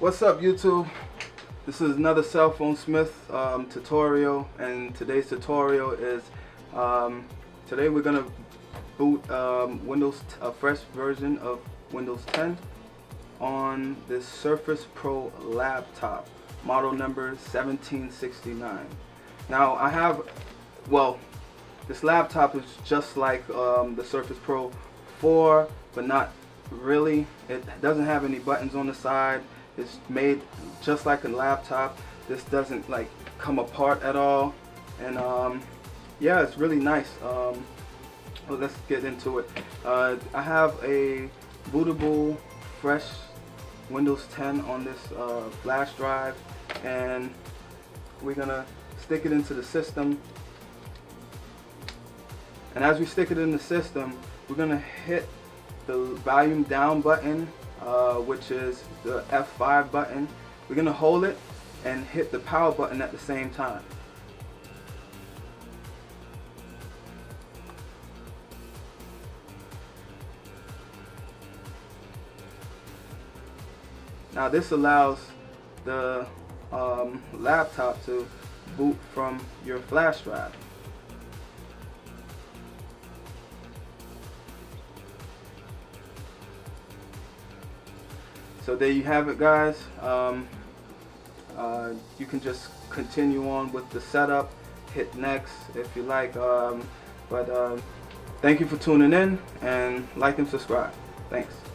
What's up, YouTube? This is another Cell Phone Smith tutorial, and today's tutorial is today we're gonna boot a fresh version of Windows 10 on this Surface Pro laptop, model number 1769. Now I have, well, this laptop is just like the Surface Pro 4, but not really. It doesn't have any buttons on the side. It's made just like a laptop. This doesn't like come apart at all, and yeah, it's really nice. Well, let's get into it. I have a bootable fresh Windows 10 on this flash drive, and we're gonna stick it into the system. And as we stick it in the system, we're gonna hit the volume down button, which is the F5 button. We're gonna hold it and hit the power button at the same time. Now this allows the laptop to boot from your flash drive. So there you have it, guys. You can just continue on with the setup, hit next if you like, thank you for tuning in, and like and subscribe. Thanks.